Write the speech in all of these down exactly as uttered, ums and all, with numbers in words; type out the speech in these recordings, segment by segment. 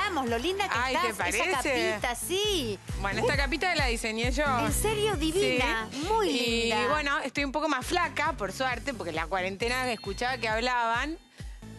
veamos lo linda que Ay, estás. ¿Te parece? Esa capita, sí. Bueno, esta capita la diseñé yo. ¿En serio? Divina, sí. Muy y, linda. Y bueno, estoy un poco más flaca, por suerte, porque en la cuarentena escuchaba que hablaban.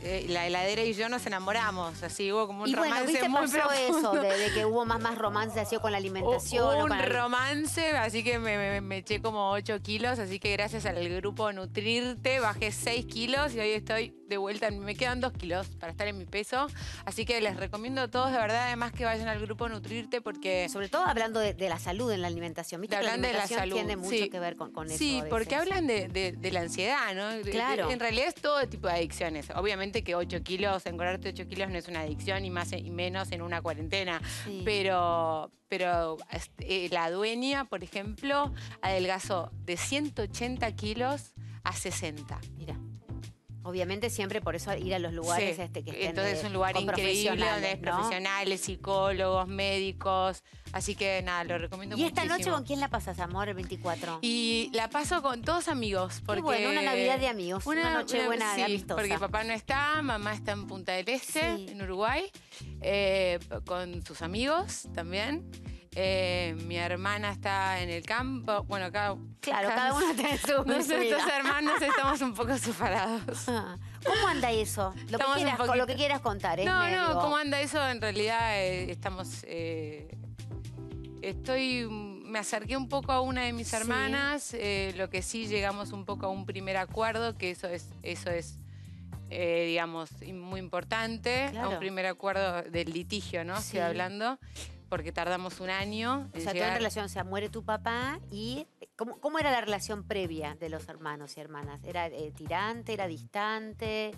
Eh, la heladera y yo nos enamoramos, así hubo como un y romance bueno, ¿viste? Muy pasó profundo. Eso, de, de que hubo más, más romance así con la alimentación. O, un o para... romance, así que me, me, me eché como ocho kilos, así que gracias al grupo Nutrirte bajé seis kilos y hoy estoy de vuelta, me quedan dos kilos para estar en mi peso, así que les recomiendo a todos de verdad además que vayan al grupo Nutrirte porque... Sobre todo hablando de, de la salud en la alimentación, ¿viste? De que la alimentación de la salud. Tiene mucho sí. que ver con, con eso. Sí, porque hablan de, de, de la ansiedad, ¿no? Claro. En realidad es todo tipo de adicciones, obviamente que ocho kilos, engordarte ocho kilos no es una adicción y más y menos en una cuarentena. Sí. Pero, pero eh, la dueña, por ejemplo, adelgazó de ciento ochenta kilos a sesenta. Mira. Obviamente siempre por eso ir a los lugares sí. este que estén entonces de, es un lugar increíble donde es ¿no? profesionales, psicólogos, médicos. Así que nada, lo recomiendo mucho. ¿Y muchísimo. Esta noche con quién la pasas, amor, el veinticuatro? Y la paso con todos amigos. Porque Qué bueno, una Navidad de amigos, una, una noche una, buena sí, de amistosa. Porque papá no está, mamá está en Punta del Este, sí. en Uruguay, eh, con sus amigos también. Eh, mi hermana está en el campo. Bueno, cada, claro, cada, cada uno tiene su Nosotros hermanos estamos un poco separados. ¿Cómo anda eso? Lo, que quieras, poquito... lo que quieras contar. ¿eh? No, Me no, digo... ¿cómo anda eso? En realidad eh, estamos... Eh, estoy... Me acerqué un poco a una de mis hermanas. Sí. Eh, lo que sí llegamos un poco a un primer acuerdo, que eso es... Eso es Eh, digamos, muy importante, claro. a un primer acuerdo del litigio, ¿no? Sí. Estoy hablando, porque tardamos un año. O en sea, llegar... toda relación, o sea, muere tu papá y... ¿Cómo, cómo era la relación previa de los hermanos y hermanas? ¿Era eh, tirante, era distante?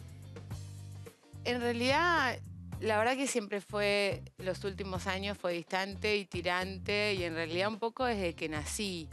En realidad, la verdad que siempre fue, los últimos años fue distante y tirante y en realidad un poco desde que nací.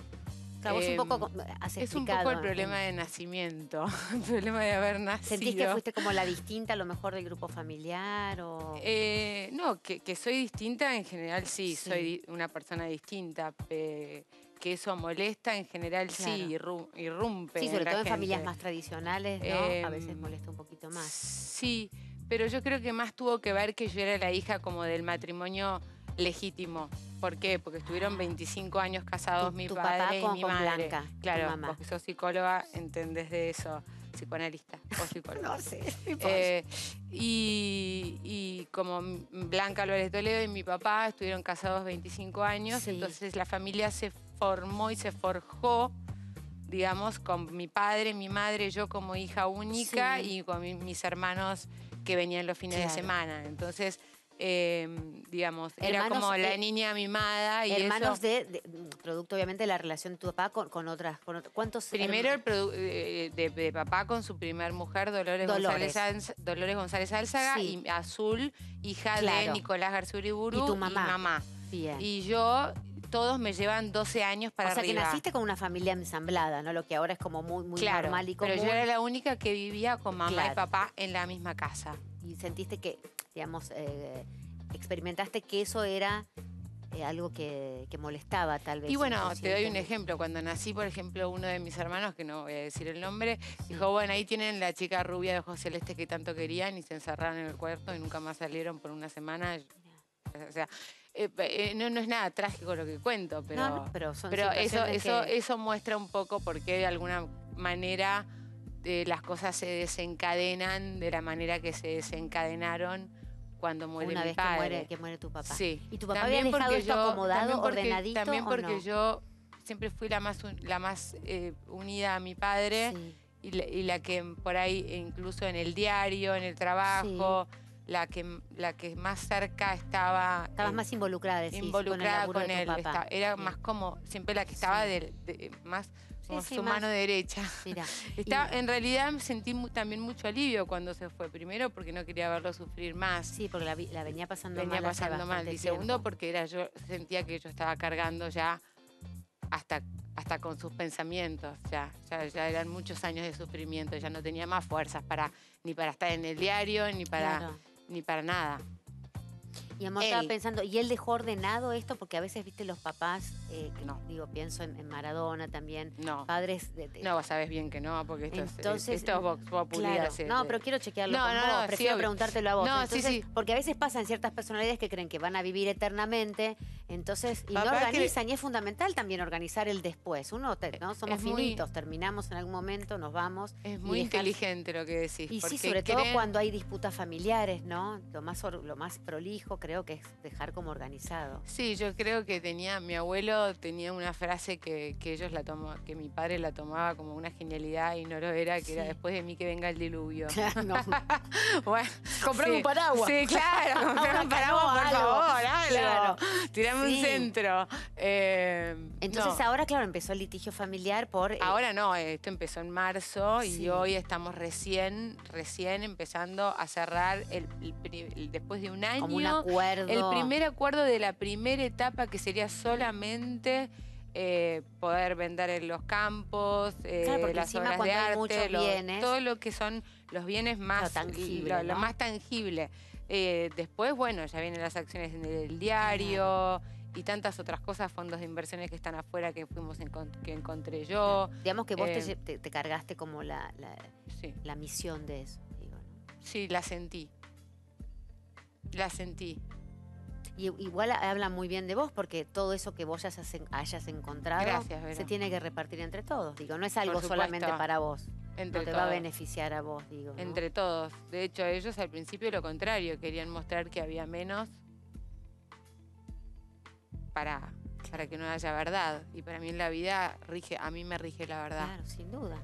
Claro, eh, vos un poco has es un poco el problema de nacimiento, el problema de haber nacido. ¿Sentís que fuiste como la distinta a lo mejor del grupo familiar? O... Eh, no, que, que soy distinta en general sí, sí. soy una persona distinta, eh, que eso molesta en general claro. sí, irru irrumpe. Sí, sobre en todo la en gente. Familias más tradicionales, ¿no? Eh, a veces molesta un poquito más. Sí, pero yo creo que más tuvo que ver que yo era la hija como del matrimonio legítimo. ¿Por qué? Porque estuvieron veinticinco años casados tu, mi tu padre papá y con, mi con madre. Blanca, claro, mamá. Porque sos psicóloga, entendés de eso. Psicoanalista o psicóloga. No sé. Eh, y, y como Blanca Álvarez-Toledo y mi papá estuvieron casados veinticinco años, sí. entonces la familia se formó y se forjó, digamos, con mi padre, mi madre, yo como hija única sí. y con mi, mis hermanos que venían los fines claro. de semana. Entonces... Eh, digamos, hermanos, era como la eh, niña mimada y hermanos eso. De, de, producto obviamente de la relación de tu papá con, con otras, con otras, ¿cuántos? Primero el de, de, de papá con su primer mujer, Dolores, Dolores. González, Dolores González Álzaga sí. y Azul, hija claro. de Nicolás Garzuriburu y, tu mamá. y mamá. Bien. Y yo, todos me llevan doce años para arriba. O sea arriba. Que naciste con una familia ensamblada, ¿no? Lo que ahora es como muy, muy claro, normal y común. Pero yo era la única que vivía con mamá claro. y papá en la misma casa. Y sentiste que... digamos, eh, experimentaste que eso era eh, algo que, que molestaba tal vez. Y bueno, te doy un ejemplo. Cuando nací, por ejemplo, uno de mis hermanos, que no voy a decir el nombre, sí. dijo, bueno, ahí tienen la chica rubia de ojos celestes que tanto querían y se encerraron en el cuarto y nunca más salieron por una semana. O sea, eh, eh, no, no es nada trágico lo que cuento, pero, no, no, pero, son pero eso, eso, que... eso muestra un poco por qué de alguna manera eh, las cosas se desencadenan de la manera que se desencadenaron cuando muere Una mi vez padre. Que muere, que muere tu papá. Sí. ¿Y tu papá había dejado esto yo, acomodado, también porque, ordenadito También porque no? yo siempre fui la más, la más eh, unida a mi padre sí. y, la, y la que por ahí, incluso en el diario, en el trabajo, sí. la, que, la que más cerca estaba... Estabas eh, más involucrada, decís, involucrada con, el con él. Estaba, era sí. más como, siempre la que estaba sí. de, de, más... Con sí, sí, su más... mano derecha. Mirá, Está, y... En realidad sentí mu también mucho alivio cuando se fue. Primero, porque no quería verlo sufrir más. Sí, porque la, vi la venía pasando venía mal. Venía pasando mal. Y segundo, tiempo. porque era yo sentía que yo estaba cargando ya hasta, hasta con sus pensamientos. Ya, ya, ya eran muchos años de sufrimiento. Ya no tenía más fuerzas para ni para estar en el diario, ni para, claro. ni para nada. Y amor, él. estaba pensando, ¿y él dejó ordenado esto? Porque a veces, viste, los papás... eh, que no, digo, pienso en, en Maradona también, no. padres... De, de, no, sabes bien que no, porque esto entonces, es... Esto es claro, es, no, pero quiero chequearlo no, con no, vos, no, prefiero sí, preguntártelo a vos. No, entonces, sí, sí. Porque a veces pasan ciertas personalidades que creen que van a vivir eternamente, entonces, y Papá, no organizan, que... y es fundamental también organizar el después. Uno, ¿no? Somos finitos, muy... terminamos en algún momento, nos vamos. Es muy dejar... inteligente lo que decís. Y sí, sobre creen... todo cuando hay disputas familiares, ¿no? Lo más, lo más prolijo creo que es dejar como organizado. Sí, yo creo que tenía, mi abuelo tenía una frase que, que ellos la tomó, que mi padre la tomaba como una genialidad y no lo era, que sí. era después de mí que venga el diluvio. Claro, no. Bueno, comprame sí. un paraguas. Sí, claro, comprame un paraguas, por favor, algo. Claro. Tirame sí. un centro. Eh, Entonces no. ahora, claro, empezó el litigio familiar por... Eh, ahora no, esto empezó en marzo sí. y hoy estamos recién, recién empezando a cerrar el, el, el, después de un año. Como un acuerdo. El primer acuerdo de la primera etapa que sería solamente... Eh, poder vender en los campos, eh, claro, las obras de arte, los, bienes, todo lo que son los bienes más lo tangible, lo, ¿no? lo más tangible. Eh, después, bueno, ya vienen las acciones del diario claro. y tantas otras cosas, fondos de inversiones que están afuera que fuimos en, que encontré yo. Digamos que vos eh, te, te cargaste como la, la, sí. la misión de eso. Digo, ¿no? Sí, la sentí. La sentí. Y igual habla muy bien de vos, porque todo eso que vos hayas, hayas encontrado Gracias, se tiene que repartir entre todos. Digo, no es algo solamente para vos. Entre no te todos. va a beneficiar a vos, digo. ¿no? Entre todos. De hecho, ellos al principio lo contrario. Querían mostrar que había menos para, para que no haya verdad. Y para mí en la vida rige, a mí me rige la verdad. Claro, sin duda.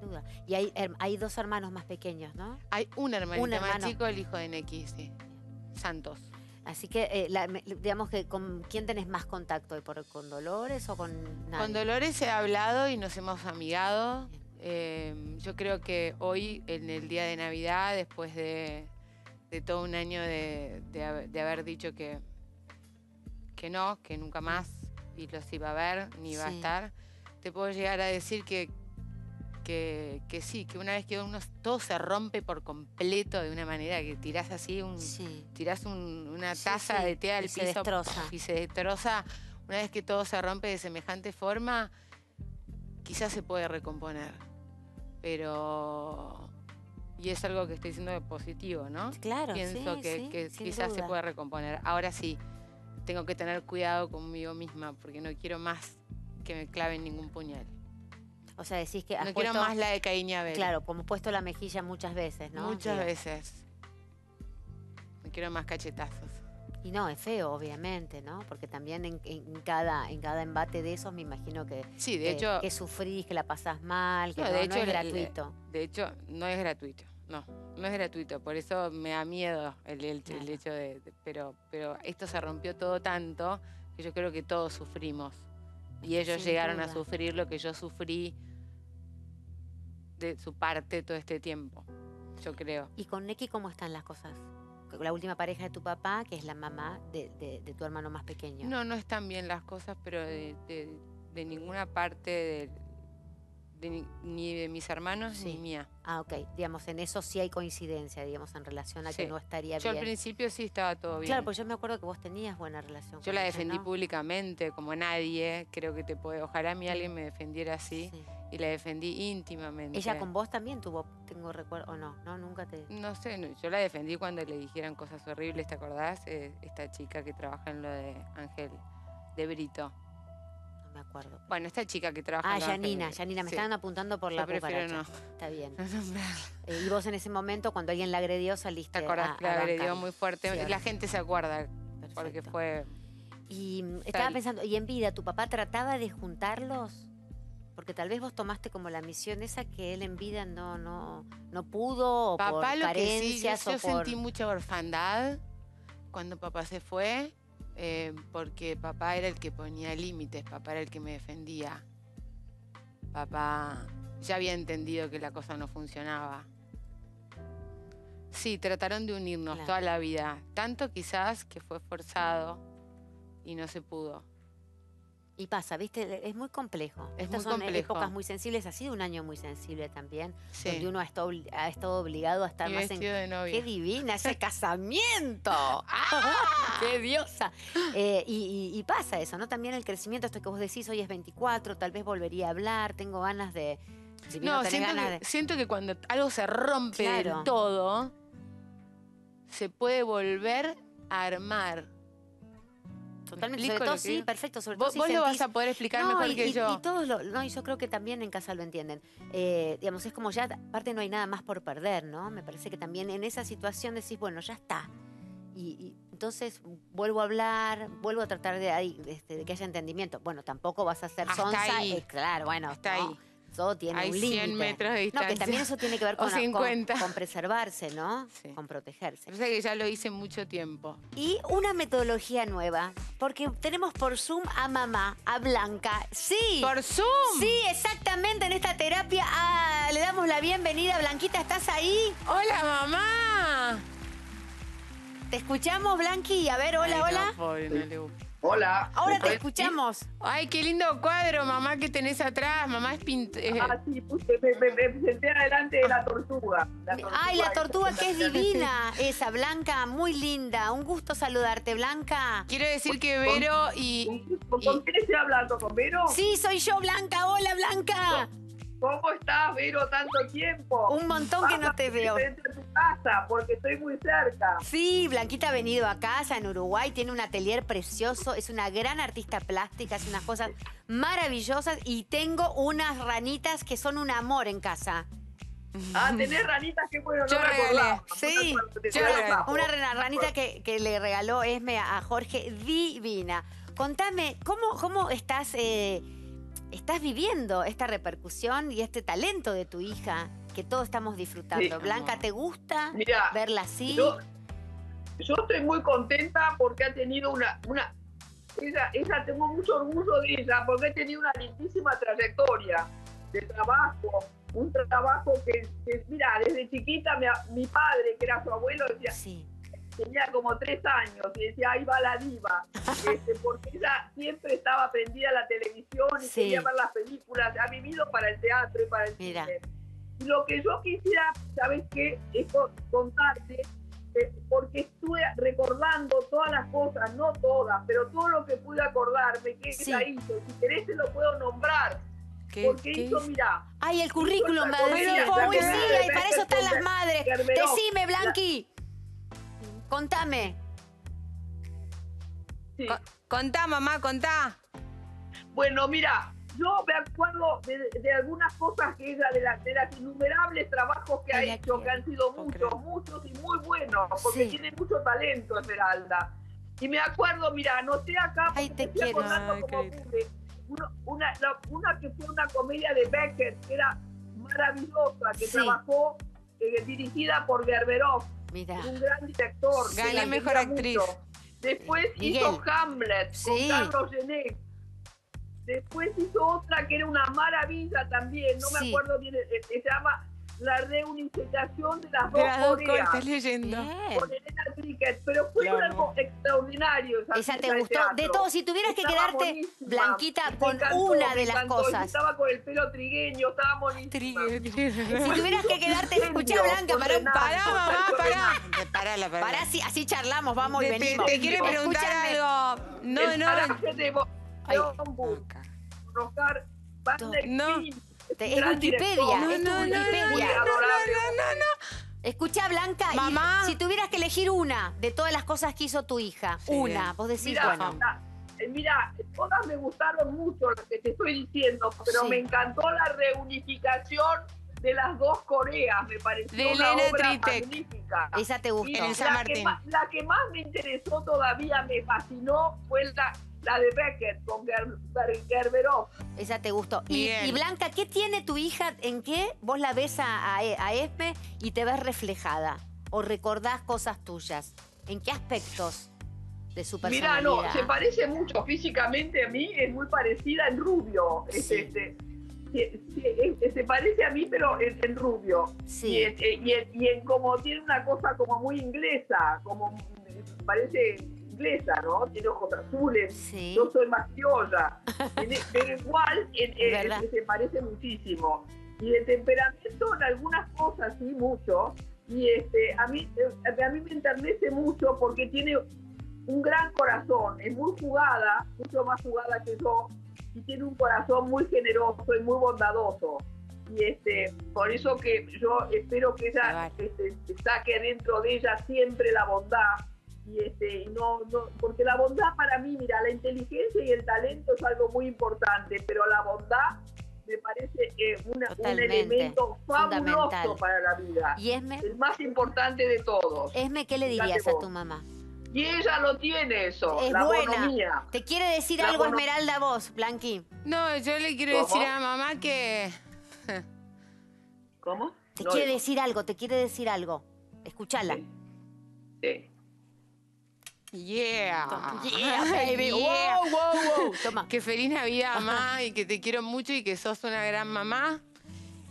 Duda. Y hay, hay dos hermanos más pequeños, ¿no? Hay un hermanito un hermano. más chico, el hijo de Nequis, sí. Santos. Así que, eh, la, digamos que, ¿con quién tenés más contacto? ¿Y por, ¿Con Dolores o con nadie? Con Dolores he hablado y nos hemos amigado. Eh, yo creo que hoy, en el día de Navidad, después de, de todo un año de, de, de haber dicho que, que no, que nunca más y los iba a ver, ni iba sí. a estar, te puedo llegar a decir que Que, que sí, que una vez que uno todo se rompe por completo de una manera que tirás así, un, sí. tirás un, una sí, taza sí. de té al y piso se destroza. y se destroza, una vez que todo se rompe de semejante forma, quizás se puede recomponer. Pero... Y es algo que estoy diciendo de positivo, ¿no? Claro, Pienso sí, que, sí, que quizás duda. se puede recomponer. Ahora sí, tengo que tener cuidado conmigo misma porque no quiero más que me claven ningún puñal. O sea, decís que has No puesto, quiero más la de Caíña Vélez. Claro, como he puesto la mejilla muchas veces, ¿no? Muchas Digo. veces. No quiero más cachetazos. Y no, es feo, obviamente, ¿no? Porque también en, en, cada, en cada embate de esos me imagino que, sí, de que, hecho, que sufrís, que la pasás mal, que no, no, de hecho, no es gratuito. De, de hecho, no es gratuito, no. No es gratuito, por eso me da miedo el, el, claro. el hecho de... de pero, pero esto se rompió todo tanto que yo creo que todos sufrimos. Y ellos Sin llegaron duda. a sufrir lo que yo sufrí de su parte todo este tiempo, yo creo. ¿Y con Neki cómo están las cosas? La última pareja de tu papá, que es la mamá de, de, de tu hermano más pequeño. No, no están bien las cosas, pero de, de, de ninguna parte, de, de, ni de mis hermanos sí. ni mía. Ah, ok. Digamos, en eso sí hay coincidencia, digamos, en relación a sí. que no estaría yo bien. Yo al principio sí estaba todo bien. Claro, porque yo me acuerdo que vos tenías buena relación. Yo con la ella, defendí ¿no? públicamente, como nadie, creo que te puede... Ojalá a mí sí. alguien me defendiera así. Sí. Y la defendí íntimamente. ¿Ella con vos también tuvo, tengo recuerdo, o no? No, nunca te... No sé, no, yo la defendí cuando le dijeran cosas horribles, ¿te acordás? Eh, esta chica que trabaja en lo de Ángel de Brito. No me acuerdo. Pero... Bueno, esta chica que trabaja ah, en lo de Yanina, Ángel de... Yanina, me sí. están apuntando por yo la cucaracha. No. Está bien. No, no, no. Eh, y vos en ese momento, cuando alguien la agredió, saliste a ¿Te acordás? A, a la agredió muy fuerte. Sí, la gente se acuerda Perfecto. porque fue... Y estaba Sal... pensando, ¿y en vida tu papá trataba de juntarlos? Porque tal vez vos tomaste como la misión esa que él en vida no, no, no pudo, o papá, por lo carencias, que sí, yo, yo por... sentí mucha orfandad cuando papá se fue, eh, porque papá era el que ponía límites, papá era el que me defendía. Papá ya había entendido que la cosa no funcionaba. Sí, trataron de unirnos claro. toda la vida, tanto quizás que fue forzado y no se pudo. Y pasa, ¿viste? Es muy complejo. Es Estas muy son complejo. épocas muy sensibles. Ha sido un año muy sensible también. Sí. Donde uno ha estado, ha estado obligado a estar y más en... de novia. ¡Qué divina ese casamiento! ¡Ah! ¡Qué diosa! Eh, y, y, y pasa eso, ¿no? También el crecimiento, esto que vos decís, hoy es veinticuatro, tal vez volvería a hablar, tengo ganas de... Si no, no siento, ganas que, de... siento que cuando algo se rompe claro. del todo, se puede volver a armar. Totalmente, sobre todo, sí, perfecto. Sobre todo vos si vos sentís... lo vas a poder explicar no, mejor y, que y, yo. Y todos lo, no, y yo creo que también en casa lo entienden. Eh, digamos, es como ya, aparte no hay nada más por perder, ¿no? Me parece que también en esa situación decís, bueno, ya está. Y, y entonces vuelvo a hablar, vuelvo a tratar de, de, de, de que haya entendimiento. Bueno, tampoco vas a ser sonsa. Eh, claro, bueno, está no, ahí. Todo tiene hay un límite. cien metros de distancia. No, que también eso tiene que ver con, con, con preservarse, ¿no? Sí. Con protegerse. O sea que ya lo hice mucho tiempo. Y una metodología nueva, porque tenemos por Zoom a mamá, a Blanca. ¡Sí! ¡Por Zoom! Sí, exactamente, en esta terapia ah, le damos la bienvenida. Blanquita, ¿estás ahí? ¡Hola, mamá! ¿Te escuchamos, Blanqui? A ver, hola, Ay, no, hola. Pobre, no le gusta. Hola. Ahora te escuchamos. Ay, qué lindo cuadro, mamá, que tenés atrás. Mamá es pintora. Ah, sí, puse, me, me, me senté adelante de la tortuga. La tortuga. Ay, la tortuga que es divina. Esa, Blanca, muy linda. Un gusto saludarte, Blanca. Quiero decir que Vero y... ¿Con, con, y... ¿con quién estoy hablando? ¿Con Vero? Sí, soy yo, Blanca. Hola, Blanca. ¿Cómo estás, Vero, tanto tiempo? Un montón que no te veo. Estoy en tu casa porque estoy muy cerca. Sí, Blanquita ha venido a casa en Uruguay, tiene un atelier precioso, es una gran artista plástica, hace unas cosas maravillosas y tengo unas ranitas que son un amor en casa. Ah, tenés ranitas que bueno, yo no regalé. Sí, yo una ranita que, que le regaló Esme a Jorge, divina. Contame, ¿cómo, cómo estás... Eh, Estás viviendo esta repercusión y este talento de tu hija que todos estamos disfrutando. Sí, Blanca, ¿te gusta Mirá, verla así? Yo, yo estoy muy contenta porque ha tenido una... una ella, ella, tengo mucho orgullo de ella porque ha tenido una lindísima trayectoria de trabajo. Un trabajo que, que mira, desde chiquita mi, mi padre, que era su abuelo, decía... Sí. Tenía como tres años y decía, ahí va la diva, este, porque ella siempre estaba prendida a la televisión y sí. quería ver las películas, ha vivido para el teatro y para el Mira. cine. Y lo que yo quisiera, ¿sabes qué? Es contarte, eh, porque estuve recordando todas las cosas, no todas, pero todo lo que pude acordarme, que sí. ella hizo, si querés te lo puedo nombrar. ¿Qué, porque qué? hizo, mirá. Ay, el currículum, madre. Poesía, y para eso están las madres. Gerbero. Decime, Blanqui. Contame. Sí. Co contá, mamá, contá. Bueno, mira, yo me acuerdo de, de algunas cosas que ella, de, la, de las innumerables trabajos que Ay, ha hecho, que han sido muchos, muchos y muy buenos, porque sí. tiene mucho talento, Esmeralda. Y me acuerdo, mira, anoté acá, Ay, te estoy acordando Ay, como pude, una, una, una que fue una comedia de Beckett, que era maravillosa, que sí. trabajó, eh, dirigida por Gerbero. Mirá. Un gran director. Gané mejor actriz. Mucho. Después Miguel. hizo Hamlet sí. con Carlos Gené. Después hizo otra que era una maravilla también, no sí. me acuerdo bien, se llama La reunificación de las dos Coreas. Estás leyendo. Con Elena Triquet, pero fue claro. algo extraordinario. Esa, esa te gustó. De, de todo, si tuvieras que estaba quedarte, bonísima. Blanquita, con encantó, una de las cosas. Estaba con el pelo trigueño, estaba bonita. Si tuvieras que quedarte, escuchá, Blanca, pará, pará, pará, mamá, pará. Pará, pará. Pará, así, así charlamos, vamos de, y venimos. Te, te quiero preguntar Escúchame. algo. No, el no. Paraje de Rojar, no. Es Wikipedia, no, es tu no, Wikipedia. No, no, no, no, no. Escuchá, Blanca, Mamá. Y si tuvieras que elegir una de todas las cosas que hizo tu hija, sí. una, vos decís, mirá, bueno. Mira, todas me gustaron mucho lo que te estoy diciendo, pero sí. me encantó la reunificación de las dos Coreas, me pareció de una Elena obra Triquet. magnífica. Esa te gustó. La, que más, la que más me interesó todavía, me fascinó, fue la... La de Beckett con Gerbero. Esa te gustó. Y, y Blanca, ¿qué tiene tu hija? ¿En qué vos la ves a, a Esme y te ves reflejada? ¿O recordás cosas tuyas? ¿En qué aspectos de su personalidad? Mira, no, se parece mucho físicamente a mí. Es muy parecida en rubio. Sí. Es, este, se, se, se parece a mí, pero es en rubio. Sí. Y, es, y, en, y en como tiene una cosa como muy inglesa. Como parece... inglesa, ¿no? Tiene ojos azules, sí. Yo soy más criolla, pero igual en, en, se parece muchísimo. Y el temperamento en algunas cosas, sí, mucho. Y este, a mí, a mí me enternece mucho porque tiene un gran corazón, es muy jugada, mucho más jugada que yo, y tiene un corazón muy generoso y muy bondadoso. Y este, por eso que yo espero que ella este, saque dentro de ella siempre la bondad. Y este, no, no, porque la bondad para mí, mira, la inteligencia y el talento es algo muy importante, pero la bondad me parece eh, una, un elemento fabuloso para la vida. ¿Y Esme? El más importante de todos. Esme, ¿qué le dirías a tu mamá? Y ella lo tiene eso, es la buena. Bonomía. ¿Te quiere decir la algo, bono... Esmeralda, vos, Blanqui? No, yo le quiero ¿Cómo? decir a mamá que... ¿Cómo? Te no quiere digo. decir algo, te quiere decir algo. Escuchala. Sí. sí. Yeah. Yeah, baby. Yeah. Wow, wow, wow. Toma. Que feliz Navidad, mamá, y que te quiero mucho y que sos una gran mamá.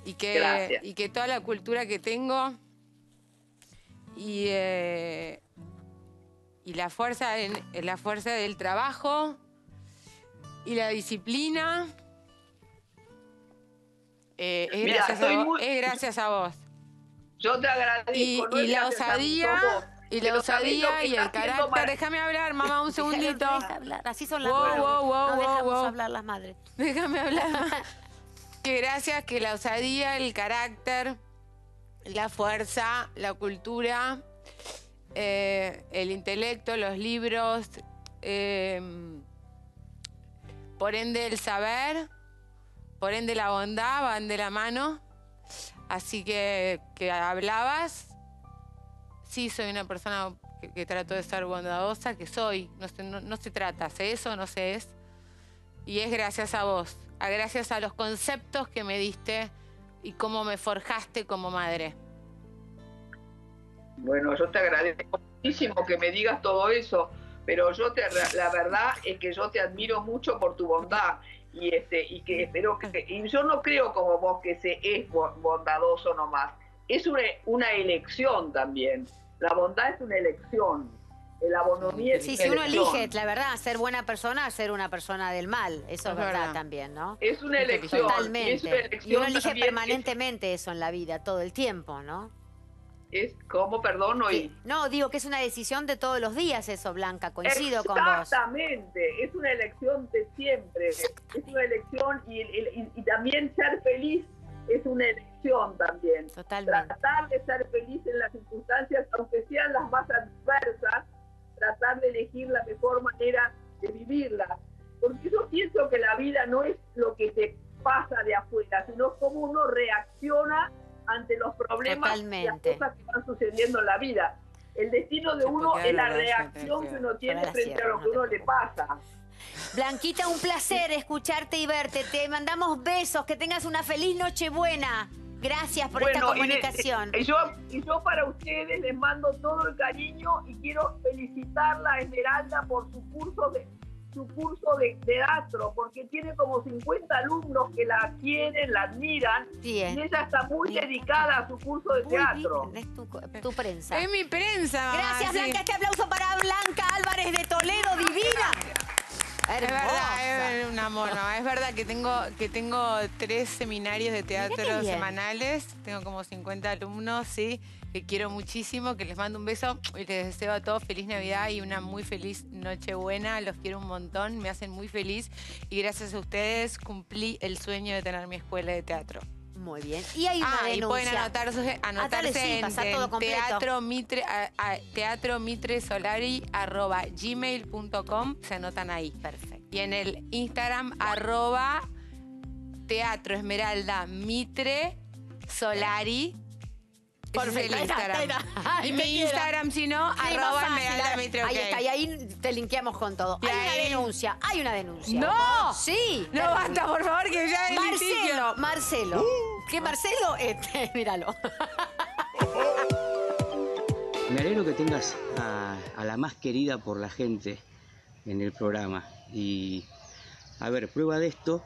Y que, y que toda la cultura que tengo y, eh, y la fuerza en, la fuerza del trabajo y la disciplina. Eh, es, Mirá, gracias a vos, muy... es gracias a vos. Yo te agradezco. Y, no y la osadía, y la osadía y el carácter. Déjame hablar, mamá, un segundito. Así son las madres. Wow, wow, no wow, dejamos wow. hablar las madres. Déjame hablar. Que gracias, que la osadía, el carácter, la fuerza, la cultura, eh, el intelecto, los libros, eh, por ende el saber. Por ende, la bondad van de la mano. Así que, que hablabas. Sí, soy una persona que, que trato de ser bondadosa, que soy. No se, no, no se trata, sé eso, no sé es. Y es gracias a vos. A gracias a los conceptos que me diste y cómo me forjaste como madre. Bueno, yo te agradezco muchísimo que me digas todo eso. Pero yo te, la verdad es que yo te admiro mucho por tu bondad. Y, este, y que espero que y yo no creo como vos que se es bondadoso nomás, es una, una elección también, la bondad es una elección, la bonomía es sí, una si elección. Uno elige, la verdad, ser buena persona, ser una persona del mal, eso es verdad, verdad también, ¿no? Es una elección. Totalmente. Es una elección y uno elige también, permanentemente es, eso en la vida, todo el tiempo, ¿no? Es como, perdón, hoy. Sí. No, digo que es una decisión de todos los días eso, Blanca, coincido con vos. Exactamente, es una elección de siempre, es una elección y, y, y también ser feliz es una elección también. Totalmente. Tratar de ser feliz en las circunstancias, aunque sean las más adversas, tratar de elegir la mejor manera de vivirla. Porque yo pienso que la vida no es lo que te pasa de afuera, sino cómo uno reacciona ante los problemas. Totalmente. Y las cosas que van sucediendo en la vida. El destino de uno es la reacción que uno tiene frente a lo que uno le pasa. Blanquita, un placer escucharte y verte. Te mandamos besos, que tengas una feliz Nochebuena. Gracias por bueno, esta comunicación. Y, y, yo, y yo para ustedes les mando todo el cariño y quiero felicitarla a Esmeralda por su curso de... su curso de teatro, porque tiene como cincuenta alumnos que la quieren, la admiran, bien. Y ella está muy bien. dedicada a su curso de muy teatro. Bien. Es tu, tu prensa. Es mi prensa, mamá. Gracias, Blanca. Sí. Este aplauso para Blanca Álvarez de Toledo, divina. Es verdad, es un amor. No, es verdad que tengo, que tengo tres seminarios de teatro semanales, tengo como cincuenta alumnos, sí, que quiero muchísimo, que les mando un beso y les deseo a todos feliz Navidad y una muy feliz Nochebuena, los quiero un montón, me hacen muy feliz y gracias a ustedes cumplí el sueño de tener mi escuela de teatro. Muy bien. Y hay una ah, denuncia. Y pueden anotarse, anotarse sí, en, en teatro mitre, a, a, teatromitresolari arroba gmail punto com. Se anotan ahí. Perfecto. Y en el Instagram arroba teatroesmeraldamitre solari. Por mi Instagram. Era, era. Y mi quiero. Instagram, si no, sí, arroba Esmeralda Mitre. Ahí okay. está, y ahí te linkeamos con todo. Y hay ahí... una denuncia, hay una denuncia. ¡No! Sí. No, pero... basta, por favor, que ya hay Marcelo, litigio. Marcelo. Uh, ¿Qué Marcelo? Este, míralo. Me alegro que tengas a, a la más querida por la gente en el programa. Y, a ver, prueba de esto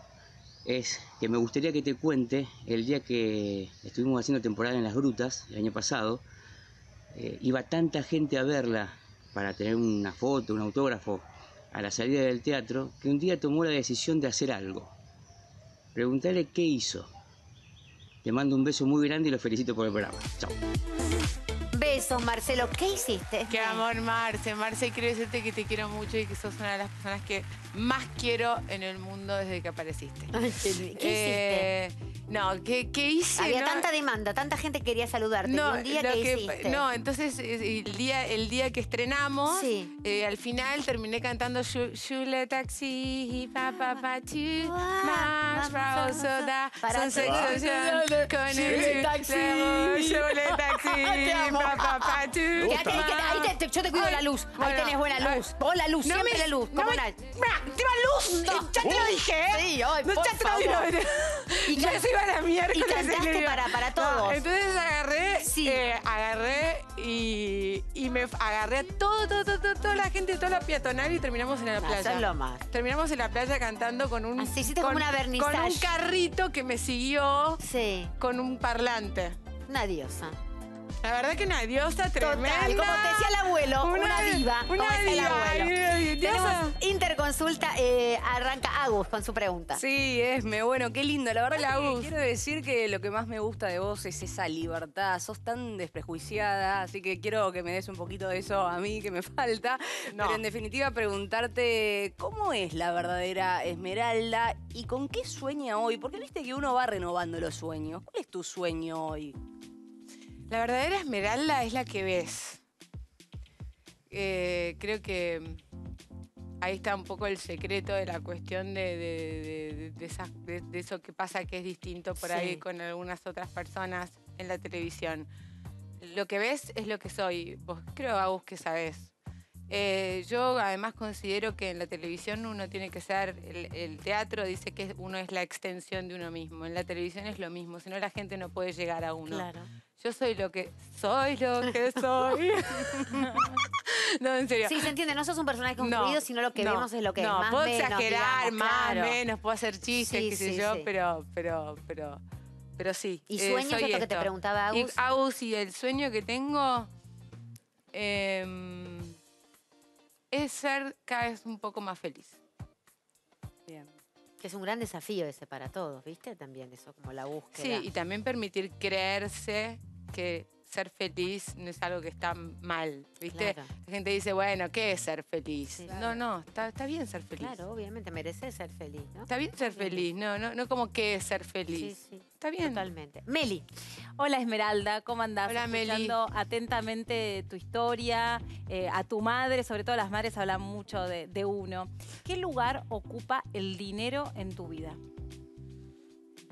es que me gustaría que te cuente el día que estuvimos haciendo temporada en Las Grutas el año pasado, eh, iba tanta gente a verla para tener una foto, un autógrafo, a la salida del teatro, que un día tomó la decisión de hacer algo. Preguntarle qué hizo. Te mando un beso muy grande y los felicito por el programa. Chao. Besos, Marcelo. ¿Qué hiciste? Qué amor, Marce. Marce, quiero decirte que te quiero mucho y que sos una de las personas que más quiero en el mundo desde que apareciste. Ay, ¿qué eh, hiciste? No, ¿qué, qué hice? Había ¿no? tanta demanda, tanta gente quería saludarte. No, un día que, que hiciste. No, entonces el día, el día que estrenamos, sí. eh, al final terminé cantando Shule Taxi, y Papa Pachi, Más Rao Soda, Son Sexo con el Taxi, Shule Taxi. Quédate ahí, quédate. Ahí te, te, yo te cuido. Ay, la luz. Bueno, ahí tenés buena luz. Pon la luz, no siempre me, la luz. No me, una... ¡Te va luz! No. Ya te uh, lo dije, ¿eh? Sí, hoy, no, por ya favor. Te lo dije. Y ya se iba a la mierda. Y cantaste para, para todos. No, entonces agarré, sí. eh, agarré y, y me agarré a todo, todo, todo, todo, toda la gente, toda la peatonal y terminamos en la no, playa. Eso es lo más. Terminamos en la playa cantando con un... Así hiciste con, como una vernizaje. Con un carrito que me siguió. Sí. Con un parlante. Una diosa. La verdad que una diosa tremenda. Total, como te decía el abuelo, una, una diva. Una diva. El abuelo. Tenemos interconsulta, eh, arranca Agus con su pregunta. Sí, Esme, bueno, qué lindo. La verdad Hola, que Agus. Quiero decir que lo que más me gusta de vos es esa libertad. Sos tan desprejuiciada, así que quiero que me des un poquito de eso a mí, que me falta. No. Pero en definitiva preguntarte, ¿cómo es la verdadera Esmeralda y con qué sueña hoy? Porque viste que uno va renovando los sueños. ¿Cuál es tu sueño hoy? La verdadera Esmeralda es la que ves. Eh, creo que ahí está un poco el secreto de la cuestión de, de, de, de, esas, de, de eso que pasa que es distinto por sí. ahí con algunas otras personas en la televisión. Lo que ves es lo que soy. Vos creo, Agus, que sabés. Eh, yo además considero que en la televisión uno tiene que ser... El, el teatro dice que uno es la extensión de uno mismo. En la televisión es lo mismo, si no la gente no puede llegar a uno. Claro. Yo soy lo que soy, lo que soy. No, en serio. Sí, se entiende, no sos un personaje construido, no, sino lo que no, vemos es lo que no, es. Más puedo menos, exagerar, digamos, más claro. menos, puedo hacer chistes, sí, qué sí, sé yo, sí. pero, pero, pero, pero sí. ¿Y eh, sueños? Soy esto, esto que te preguntaba Agus. Y, Agus, y el sueño que tengo eh, es ser cada vez un poco más feliz. Bien. Que es un gran desafío ese para todos, ¿viste? También eso, como la búsqueda. Sí, y también permitir creerse que ser feliz no es algo que está mal, ¿viste? Claro. La gente dice, bueno, ¿qué es ser feliz? Sí, claro. No, no, está, está bien ser feliz. Claro, obviamente, mereces ser feliz, ¿no? Está bien ser sí. feliz, no, no, no como qué es ser feliz. Sí, sí. Está bien. Totalmente. Meli. Hola, Esmeralda, ¿cómo andás? Hola, escuchando Meli. Atentamente tu historia, eh, a tu madre, sobre todo las madres hablan mucho de, de uno. ¿Qué lugar ocupa el dinero en tu vida?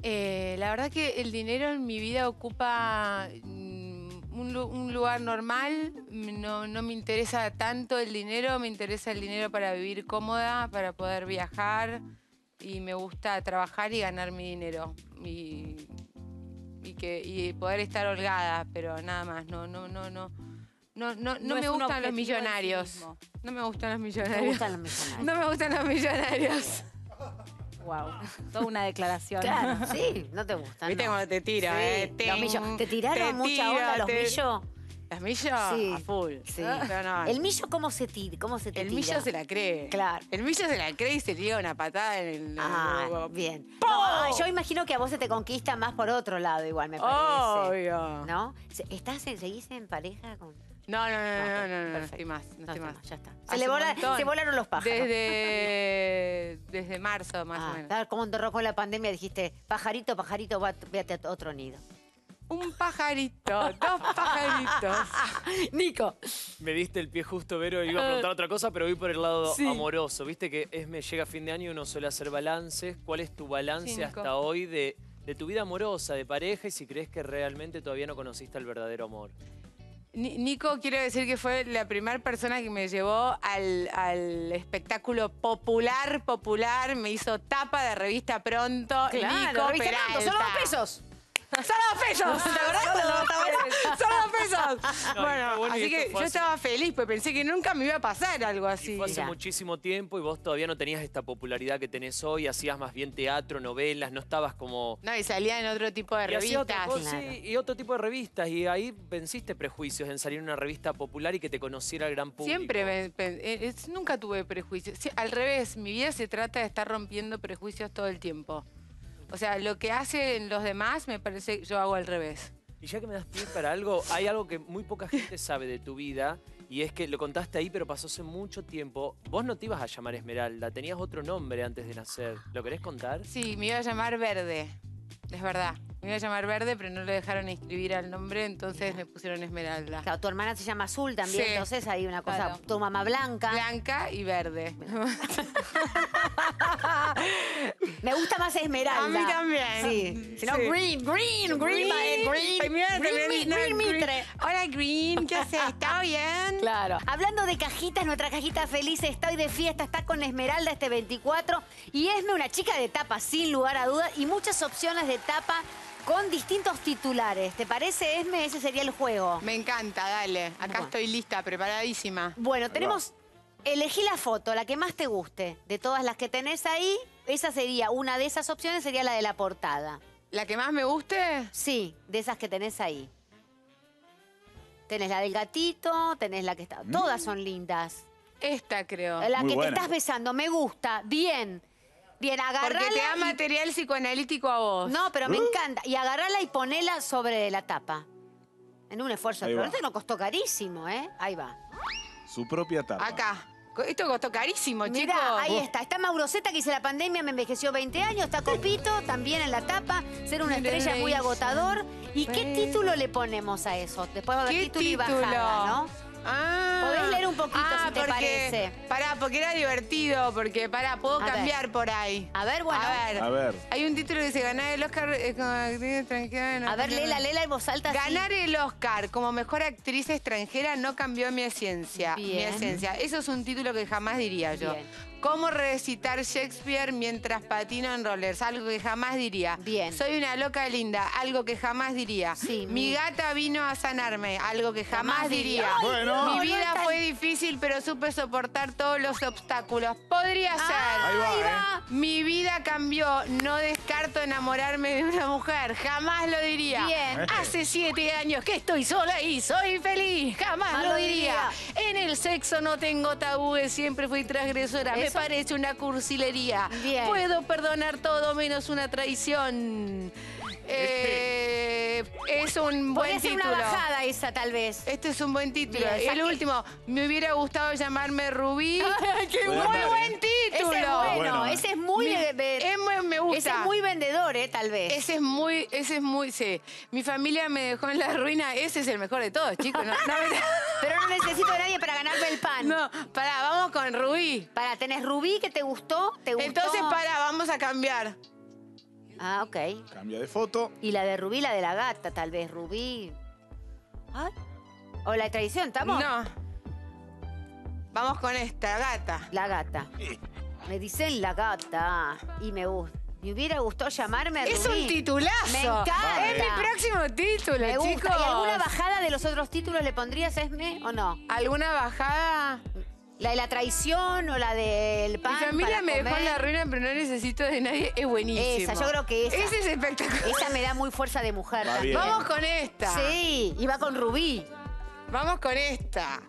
Eh, la verdad que el dinero en mi vida ocupa un, un lugar normal. No, no me interesa tanto el dinero, me interesa el dinero para vivir cómoda, para poder viajar. Y me gusta trabajar y ganar mi dinero y, y que y poder estar holgada, pero nada más. No, no, no, no, no, no, no me gustan los millonarios. No me gustan los millonarios. No me gustan los millonarios. Wow, toda una declaración. Claro, sí, no te gustan. Viste cómo te tira, eh. Te tiraron mucha onda los millos. ¿Las millo? Sí. A full. Sí. Pero no, ¿el millo cómo se, cómo se te el tira? El millo se la cree. Claro. El millo se la cree y se tira una patada en el... Ah, el... bien. No, yo imagino que a vos se te conquista más por otro lado igual, me parece. Obvio. ¿No? ¿Estás en, ¿Seguís en pareja con...? No, no, no, no, no, no, no, no estoy más, no, no estoy más. más. Ya está. Se, le vola, se volaron los pájaros. Desde, desde marzo, más ah, o menos. Claro, como te rocó la pandemia, dijiste, pajarito, pajarito, vete a otro nido. Un pajarito, dos pajaritos. Nico. Me diste el pie justo, Vero, iba a preguntar otra cosa, pero voy por el lado sí. amoroso. Viste que Esme llega a fin de año y uno suele hacer balances. ¿Cuál es tu balance Cinco. hasta hoy de, de tu vida amorosa, de pareja, y si crees que realmente todavía no conociste el verdadero amor? Nico, quiero decir que fue la primera persona que me llevó al, al espectáculo popular, popular. Me hizo tapa de Revista Pronto. Claro, Nico Peralta. Revista Pronto, solo dos pesos. ¡Solo pesos! ¿Te acordás cuando ¡solo pesos! No, bueno, así que yo estaba feliz, pues pensé que nunca me iba a pasar algo así. Y fue hace muchísimo tiempo y vos todavía no tenías esta popularidad que tenés hoy, hacías más bien teatro, novelas, no estabas como... No, y salía en otro tipo de revistas. Y otro tipo de revistas, y ahí venciste prejuicios en salir en una revista popular y que te conociera el gran público. Siempre, me, es, nunca tuve prejuicios. Al revés, mi vida se trata de estar rompiendo prejuicios todo el tiempo. O sea, lo que hacen los demás, me parece que yo hago al revés. Y ya que me das pie para algo, hay algo que muy poca gente sabe de tu vida, y es que lo contaste ahí, pero pasó hace mucho tiempo. Vos no te ibas a llamar Esmeralda, tenías otro nombre antes de nacer. ¿Lo querés contar? Sí, me iba a llamar Verde, es verdad. Me iba a llamar Verde, pero no le dejaron inscribir al nombre, entonces me pusieron Esmeralda. Claro, tu hermana se llama Azul también, sí. Entonces hay una cosa, claro. Tu mamá Blanca. Blanca y Verde. Me gusta más Esmeralda. A mí también. Sí. Si no, sí. Green, Green, Green, Green, Green, Green, Green Mitre. Hola, Green, ¿qué haces? ¿Está bien? Claro. Hablando de cajitas, nuestra cajita feliz está hoy de fiesta, está con Esmeralda este veinticuatro. Y Esme, una chica de tapa, sin lugar a dudas, y muchas opciones de tapa con distintos titulares. ¿Te parece, Esme? Ese sería el juego. Me encanta, dale. Acá bueno. Estoy lista, preparadísima. Bueno, tenemos... Elegí la foto, la que más te guste. De todas las que tenés ahí, esa sería... Una de esas opciones sería la de la portada. ¿La que más me guste? Sí, de esas que tenés ahí. Tenés la del gatito, tenés la que está... Mm. Todas son lindas. Esta, creo. La muy que buena. Te estás besando, me gusta. Bien. Bien, agarrala. Porque te da y... material psicoanalítico a vos. No, pero me uh. encanta. Y agarrala y ponela sobre la tapa. En un esfuerzo. Pero esto no costó carísimo, ¿eh? Ahí va. Su propia tapa. Acá. Esto costó carísimo, chicos. Mirá, ahí uh. está. Está Mauro Szeta, que dice la pandemia me envejeció veinte años. Está Copito, también en la tapa. Ser una estrella muy agotador. ¿Y qué título le ponemos a eso? Después va a haber título, título y bajada, ¿no? Ah, podés leer un poquito ah, si te porque, parece. Pará, porque era divertido, porque pará, puedo a cambiar ver. Por ahí. A ver, bueno. A ver. A ver. Hay un título que dice ganar el Oscar eh, como actriz extranjera. No, a ver, no, Lela, no. Lela y vos saltas. Ganar así. El Oscar como mejor actriz extranjera no cambió mi esencia. Mi esencia. Eso es un título que jamás diría yo. Bien. Cómo recitar Shakespeare mientras patino en rollers, algo que jamás diría. Bien. Soy una loca linda, algo que jamás diría. Sí, mi bien. Gata vino a sanarme, algo que jamás, jamás diría. Ay, bueno. Mi no, vida no tan... fue difícil, pero supe soportar todos los obstáculos. Podría ser. Ah, ahí va, ahí va. ¿Eh? Mi vida cambió, no descarto enamorarme de una mujer, jamás lo diría. Bien. Hace siete años que estoy sola y soy feliz, jamás Mal lo diría. diría. En el sexo no tengo tabúes, siempre fui transgresora. Me parece una cursilería. Bien. Puedo perdonar todo menos una traición. Eh, es un buen Podría título. Ser una bajada esa, tal vez. Este es un buen título. Bien, el último, me hubiera gustado llamarme Rubí. ¡Qué bueno! Muy buen título. Ese es bueno. bueno. Ese es muy... Mi, eh, me gusta. Ese es muy vendedor, eh, tal vez. Ese es muy... Ese es muy... Sí. Mi familia me dejó en la ruina. Ese es el mejor de todos, chicos. No, no, pero no necesito a nadie para ganarme el pan. No, pará, vamos con Rubí. Pará, ¿tenés Rubí que te gustó? ¿Te gustó? Entonces, pará, vamos a cambiar. Ah, ok. Cambia de foto. Y la de Rubí, la de la gata, tal vez. Rubí. ¿Ah? ¿O la de traición, estamos? No. Vamos con esta, gata. La gata. Me dicen la gata y me gusta. Me hubiera gustado llamarme a Rubí. Es un titulazo. Me encanta. Es mi próximo título, me gusta. Chicos. ¿Y alguna bajada de los otros títulos le pondrías, Esme, o no? ¿Alguna bajada...? La de la traición o la del pan. Mi familia me dejó en la ruina, pero no necesito de nadie. Es buenísimo. Esa, yo creo que esa. Esa es espectacular. Esa me da muy fuerza de mujer. También. Vamos con esta. Sí, y va con Rubí. Vamos con esta.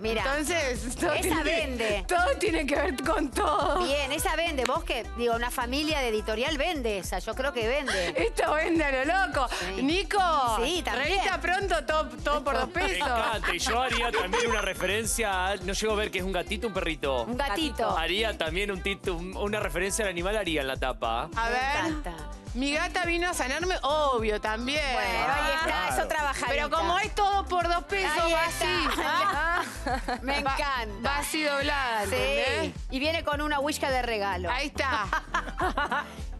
Mira, entonces, todo esa tiene, vende. Todo tiene que ver con todo. Bien, esa vende. Vos que, digo, una familia de editorial vende esa. Yo creo que vende. Esto vende a lo loco. Sí. Nico, sí, Revista Pronto, todo, todo por dos pesos. Me encanta. Y yo haría también una referencia a... No llego a ver que es un gatito, un perrito. Un gatito. Haría también un tito, una referencia al animal, haría en la tapa. A ver. Me encanta. Mi gata vino a sanarme, obvio, también. Bueno, ahí está, claro. Eso trabaja. Pero como es todo por dos pesos, ahí va está. Así. ¿Ah? Me va, encanta. Va así doblada, sí. ¿Entendés? Y viene con una whisky de regalo. Ahí está.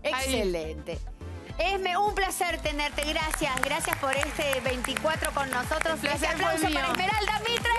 Excelente. Ahí. Esme, un placer tenerte. Gracias. Gracias por este veinticuatro con nosotros. Un placer. Aplauso para Esmeralda Mitre.